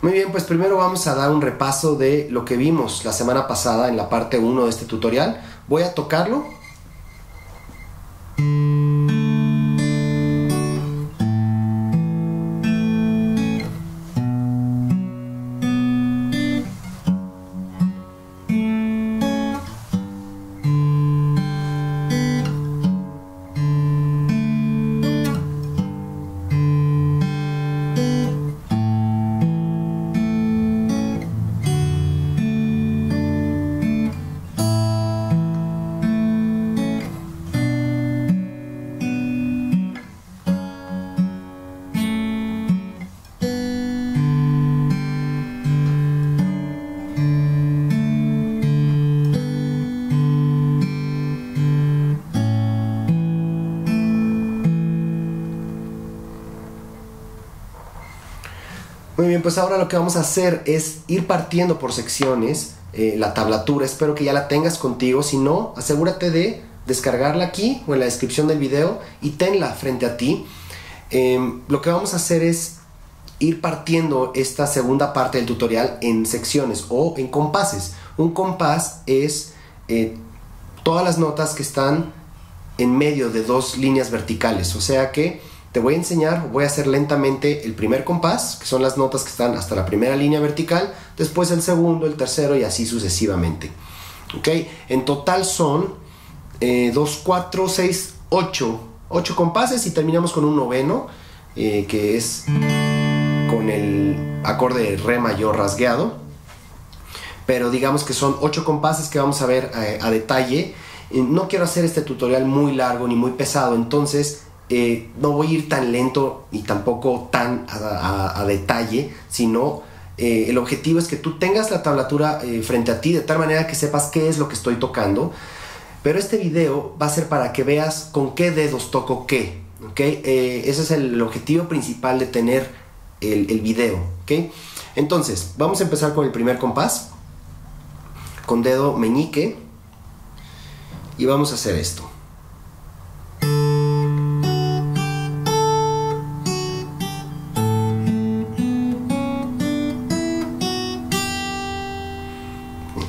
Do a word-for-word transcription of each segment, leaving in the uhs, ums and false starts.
Muy bien, pues primero vamos a dar un repaso de lo que vimos la semana pasada en la parte uno de este tutorial. Voy a tocarlo. Muy bien, pues ahora lo que vamos a hacer es ir partiendo por secciones eh, la tablatura. Espero que ya la tengas contigo. Si no, asegúrate de descargarla aquí o en la descripción del video y tenla frente a ti. Eh, lo que vamos a hacer es ir partiendo esta segunda parte del tutorial en secciones o en compases. Un compás es eh, todas las notas que están en medio de dos líneas verticales. O sea que te voy a enseñar, voy a hacer lentamente el primer compás, que son las notas que están hasta la primera línea vertical, después el segundo, el tercero y así sucesivamente. ¿Ok? En total son dos, cuatro, seis, ocho compases y terminamos con un noveno, eh, que es con el acorde de re mayor rasgueado. Pero digamos que son ocho compases que vamos a ver a, a detalle. No quiero hacer este tutorial muy largo ni muy pesado, entonces Eh, no voy a ir tan lento y tampoco tan a, a, a detalle, sino eh, el objetivo es que tú tengas la tablatura eh, frente a ti, de tal manera que sepas qué es lo que estoy tocando. Pero este video va a ser para que veas con qué dedos toco qué, ¿ok? Eh, ese es el objetivo principal de tener el, el video, ¿ok? Entonces, vamos a empezar con el primer compás, con dedo meñique, y vamos a hacer esto.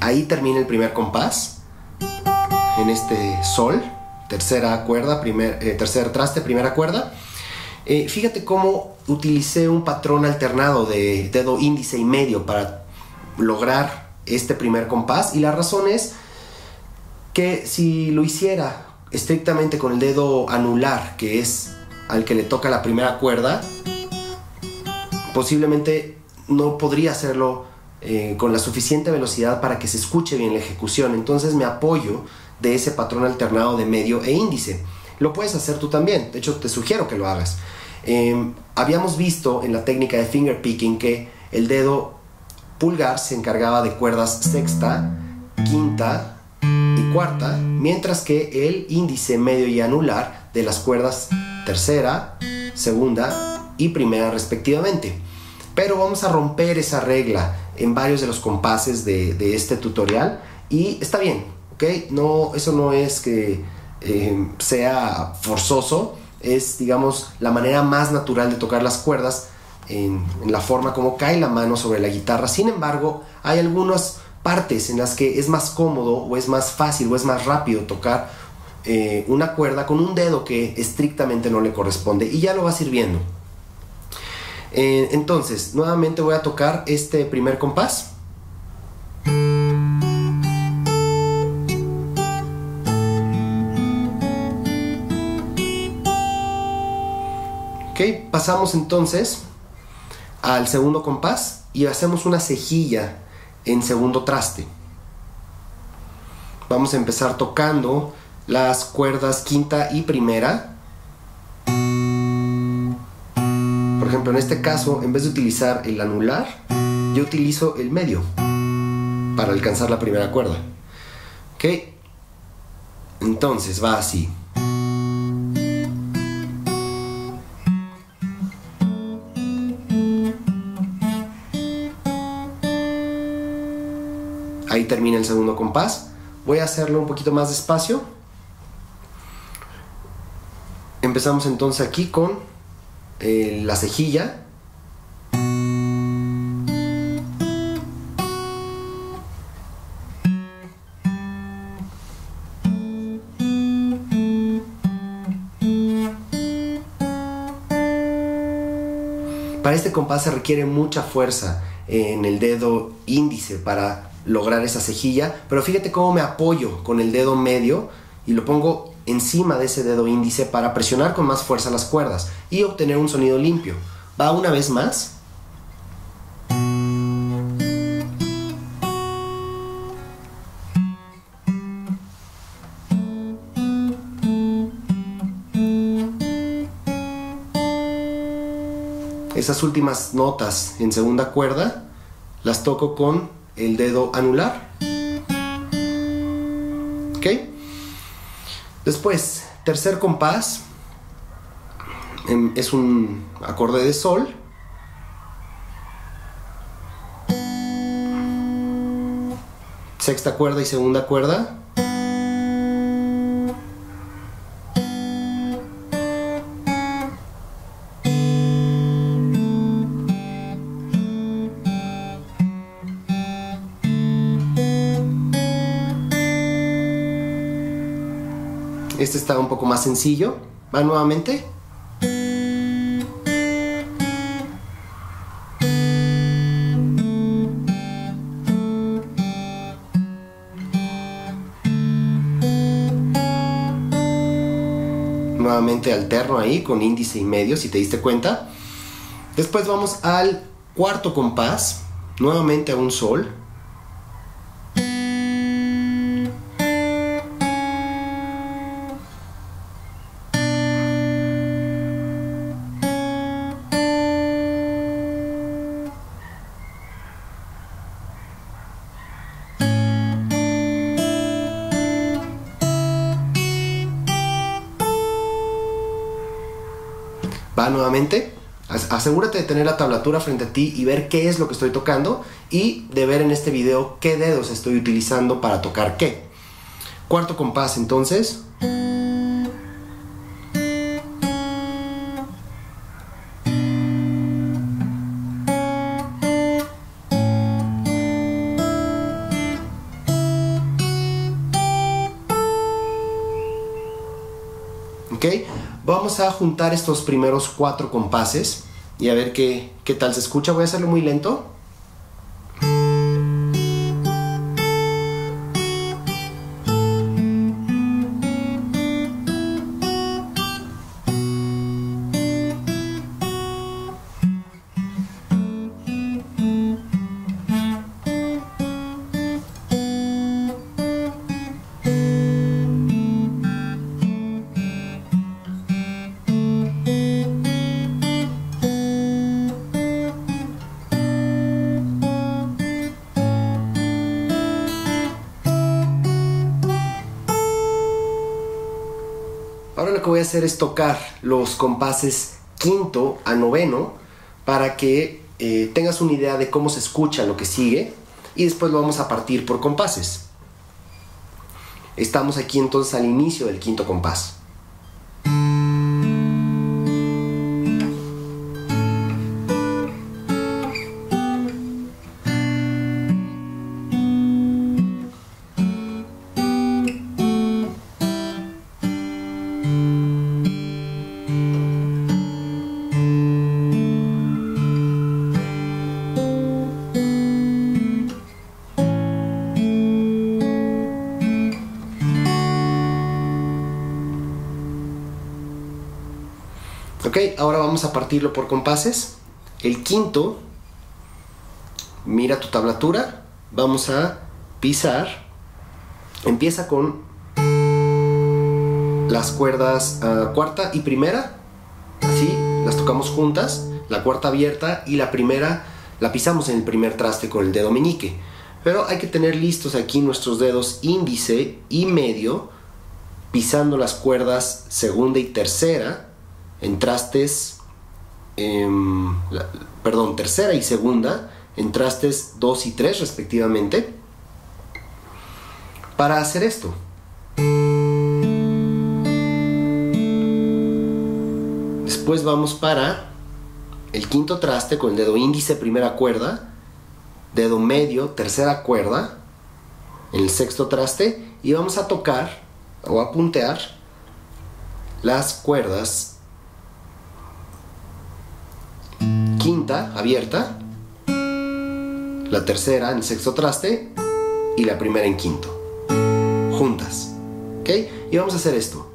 Ahí termina el primer compás, en este sol, tercera cuerda, primer, eh, tercer traste, primera cuerda. Eh, fíjate cómo utilicé un patrón alternado de dedo índice y medio para lograr este primer compás. Y la razón es que si lo hiciera estrictamente con el dedo anular, que es al que le toca la primera cuerda, posiblemente no podría hacerlo Eh, con la suficiente velocidad para que se escuche bien la ejecución. Entonces me apoyo de ese patrón alternado de medio e índice. Lo puedes hacer tú también, de hecho te sugiero que lo hagas. Eh, habíamos visto en la técnica de fingerpicking que el dedo pulgar se encargaba de cuerdas sexta, quinta y cuarta, mientras que el índice medio y anular de las cuerdas tercera, segunda y primera respectivamente. Pero vamos a romper esa regla en varios de los compases de, de este tutorial y está bien, ¿ok? No, eso no es que eh, sea forzoso, es, digamos, la manera más natural de tocar las cuerdas en, en la forma como cae la mano sobre la guitarra. Sin embargo, hay algunas partes en las que es más cómodo o es más fácil o es más rápido tocar eh, una cuerda con un dedo que estrictamente no le corresponde y ya lo vas sirviendo. Entonces, nuevamente voy a tocar este primer compás. Ok, pasamos entonces al segundo compás y hacemos una cejilla en segundo traste. Vamos a empezar tocando las cuerdas quinta y primera. Por ejemplo, en este caso, en vez de utilizar el anular, yo utilizo el medio para alcanzar la primera cuerda. ¿Ok? Entonces va así. Ahí termina el segundo compás. Voy a hacerlo un poquito más despacio. Empezamos entonces aquí con Eh, la cejilla, Para este compás se requiere mucha fuerza en el dedo índice para lograr esa cejilla, pero fíjate cómo me apoyo con el dedo medio y lo pongo encima de ese dedo índice para presionar con más fuerza las cuerdas y obtener un sonido limpio. Va una vez más. Esas últimas notas en segunda cuerda las toco con el dedo anular. ¿Ok? Después, tercer compás es un acorde de sol. Sexta cuerda y segunda cuerda. Este está un poco más sencillo. Va nuevamente. Nuevamente alterno ahí con índice y medio, si te diste cuenta. Después vamos al cuarto compás. Nuevamente a un sol. Va nuevamente, asegúrate de tener la tablatura frente a ti y ver qué es lo que estoy tocando y de ver en este video qué dedos estoy utilizando para tocar qué. Cuarto compás entonces. ¿Okay? Vamos a juntar estos primeros cuatro compases y a ver qué, qué tal se escucha. Voy a hacerlo muy lento. Ahora lo que voy a hacer es tocar los compases quinto a noveno para que eh, tengas una idea de cómo se escucha lo que sigue y después lo vamos a partir por compases. Estamos aquí entonces al inicio del quinto compás. Ok, ahora vamos a partirlo por compases. El quinto, mira tu tablatura, vamos a pisar. Empieza con las cuerdas uh, cuarta y primera, así las tocamos juntas, la cuarta abierta y la primera la pisamos en el primer traste con el dedo meñique. Pero hay que tener listos aquí nuestros dedos índice y medio, pisando las cuerdas segunda y tercera, en trastes, eh, la, perdón, tercera y segunda, en trastes dos y tres respectivamente, para hacer esto. Después vamos para el quinto traste con el dedo índice, primera cuerda, dedo medio, tercera cuerda, en el sexto traste, y vamos a tocar o a puntear las cuerdas quinta abierta, la tercera en sexto traste y la primera en quinto, juntas, ¿ok? Y vamos a hacer esto.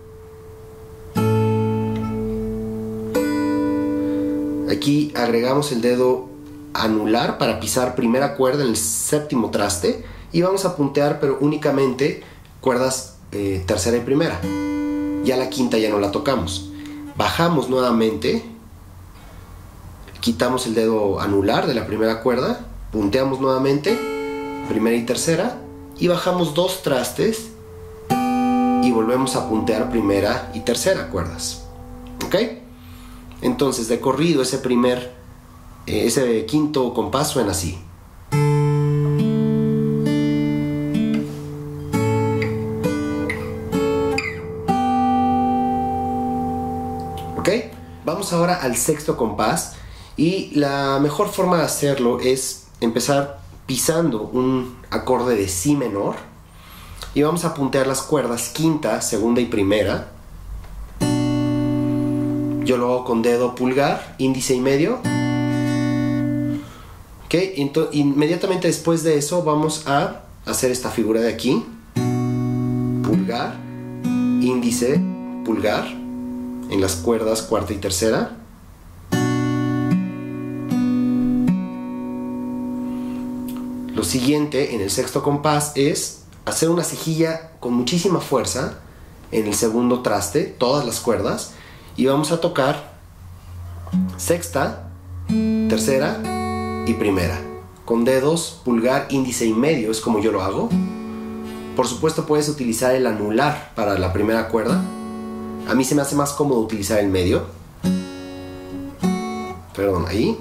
Aquí agregamos el dedo anular para pisar primera cuerda en el séptimo traste y vamos a puntear, pero únicamente cuerdas eh, tercera y primera. Ya la quinta ya no la tocamos. Bajamos nuevamente, quitamos el dedo anular de la primera cuerda, punteamos nuevamente primera y tercera y bajamos dos trastes y volvemos a puntear primera y tercera cuerdas, ¿ok? Entonces de corrido ese primer eh, ese quinto compás suena así. ¿Ok? Vamos ahora al sexto compás y la mejor forma de hacerlo es empezar pisando un acorde de si menor y vamos a puntear las cuerdas quinta, segunda y primera. Yo lo hago con dedo pulgar, índice y medio. Ok, inmediatamente después de eso vamos a hacer esta figura de aquí. Pulgar, índice, pulgar en las cuerdas cuarta y tercera. Lo siguiente en el sexto compás es hacer una cejilla con muchísima fuerza en el segundo traste, todas las cuerdas. Y vamos a tocar sexta, tercera y primera. Con dedos, pulgar, índice y medio es como yo lo hago. Por supuesto puedes utilizar el anular para la primera cuerda. A mí se me hace más cómodo utilizar el medio. Perdón, ahí.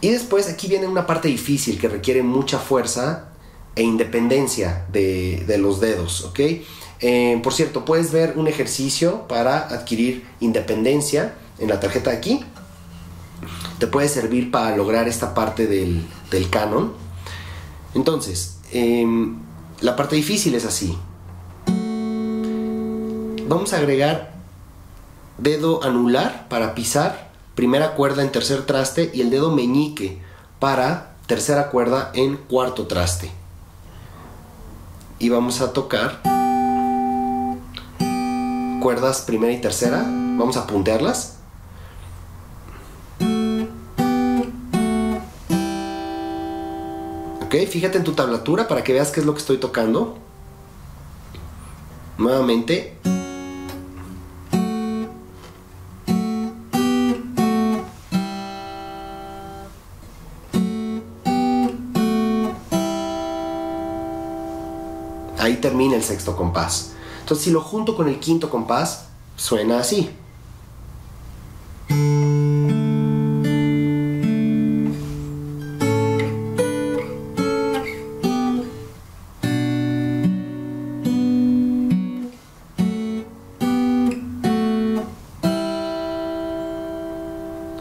Y después aquí viene una parte difícil que requiere mucha fuerza e independencia de, de los dedos, ¿ok? Eh, por cierto, puedes ver un ejercicio para adquirir independencia en la tarjeta de aquí. Te puede servir para lograr esta parte del, del canon. Entonces, eh, la parte difícil es así. Vamos a agregar dedo anular para pisar primera cuerda en tercer traste y el dedo meñique para tercera cuerda en cuarto traste. Y vamos a tocar cuerdas primera y tercera, vamos a puntearlas. Ok, fíjate en tu tablatura para que veas qué es lo que estoy tocando. Nuevamente. Ahí termina el sexto compás. Entonces, si lo junto con el quinto compás, suena así.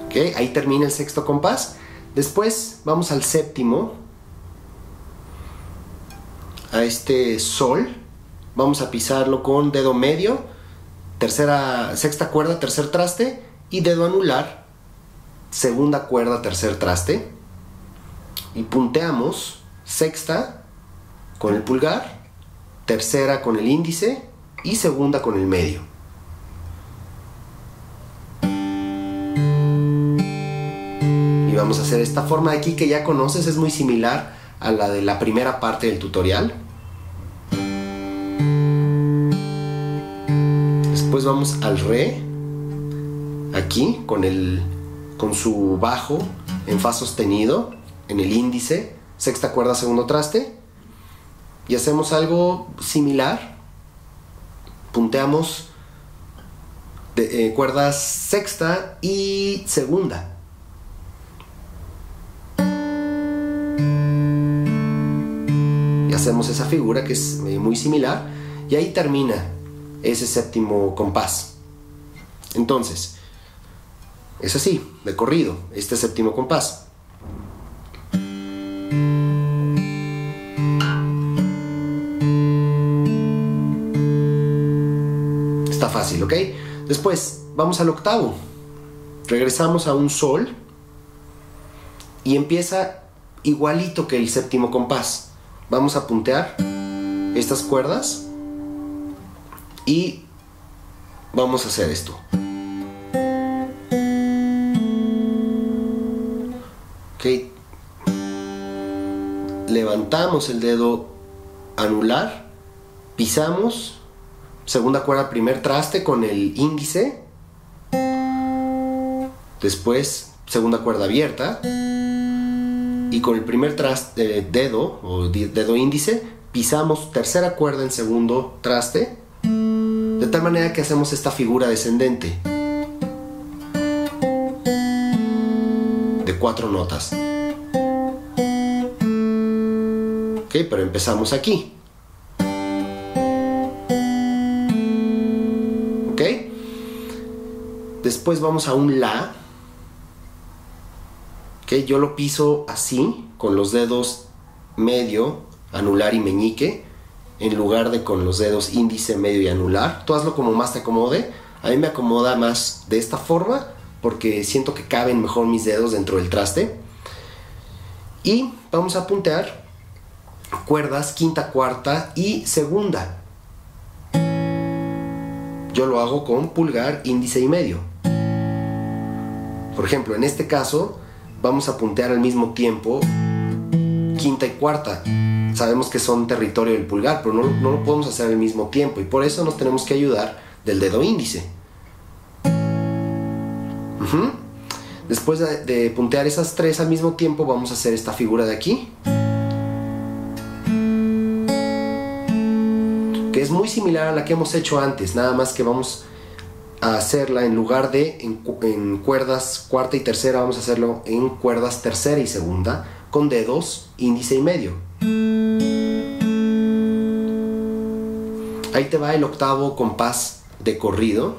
Ok, ahí termina el sexto compás. Después vamos al séptimo, a este sol. Vamos a pisarlo con dedo medio, tercera, sexta cuerda, tercer traste y dedo anular, segunda cuerda, tercer traste. Y punteamos sexta con el pulgar, tercera con el índice y segunda con el medio. Y vamos a hacer esta forma de aquí que ya conoces, es muy similar a la de la primera parte del tutorial. Después vamos al re, aquí con, el, con su bajo en fa sostenido, en el índice, sexta cuerda, segundo traste. Y hacemos algo similar, punteamos de, eh, cuerdas sexta y segunda. Y hacemos esa figura que es eh, muy similar y ahí termina ese séptimo compás. Entonces es así, de corrido, este séptimo compás. Está fácil, ¿ok? Después vamos al octavo. regresamos a un sol y empieza igualito que el séptimo compás. Vamos a puntear estas cuerdas y vamos a hacer esto, okay. Levantamos el dedo anular, pisamos, segunda cuerda, primer traste con el índice, después segunda cuerda abierta y con el primer traste, eh, dedo o dedo índice, pisamos tercera cuerda en segundo traste, de tal manera que hacemos esta figura descendente de cuatro notas. Ok, pero empezamos aquí. Ok, después vamos a un la. Okay, yo lo piso así, con los dedos medio, anular y meñique, en lugar de con los dedos índice, medio y anular. Tú hazlo como más te acomode. A mí me acomoda más de esta forma, porque siento que caben mejor mis dedos dentro del traste. Y vamos a puntear cuerdas quinta, cuarta y segunda. Yo lo hago con pulgar, índice y medio. Por ejemplo, en este caso vamos a puntear al mismo tiempo quinta y cuarta. Sabemos que son territorio del pulgar, pero no, no lo podemos hacer al mismo tiempo, y por eso nos tenemos que ayudar del dedo índice. Uh-huh. Después de, de puntear esas tres al mismo tiempo, vamos a hacer esta figura de aquí, que es muy similar a la que hemos hecho antes, nada más que vamos a hacerla en lugar de en, en cuerdas cuarta y tercera, vamos a hacerlo en cuerdas tercera y segunda con dedos índice y medio. Ahí te va el octavo compás de corrido.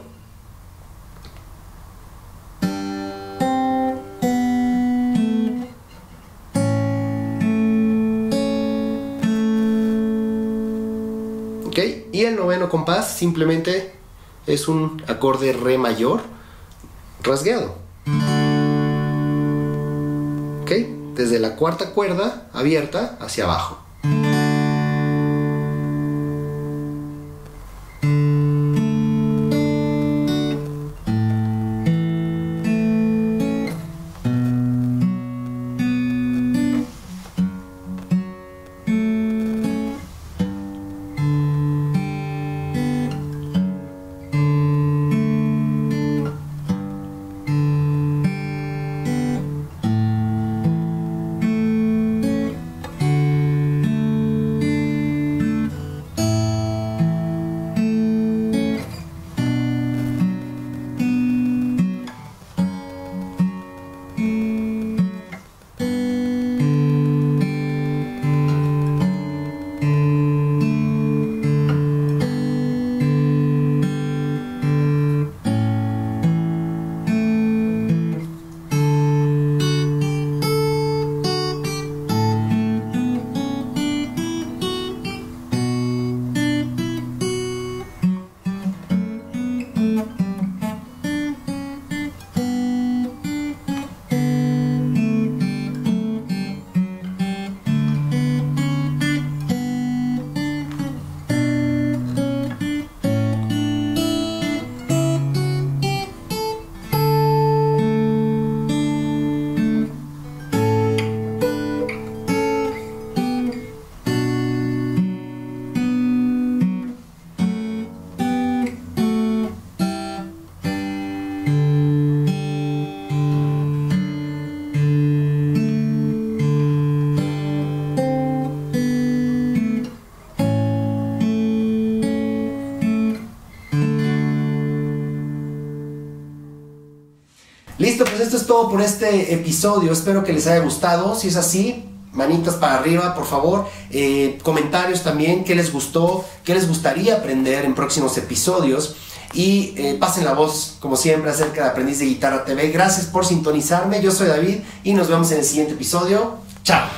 Ok, y el noveno compás simplemente es un acorde re mayor rasgueado. Ok, desde la cuarta cuerda abierta hacia abajo. Listo, pues esto es todo por este episodio. Espero que les haya gustado. Si es así, manitas para arriba, por favor. Eh, comentarios también, qué les gustó, qué les gustaría aprender en próximos episodios. Y eh, pasen la voz, como siempre, acerca de Aprendiz de Guitarra T V. Gracias por sintonizarme. Yo soy David y nos vemos en el siguiente episodio. Chao.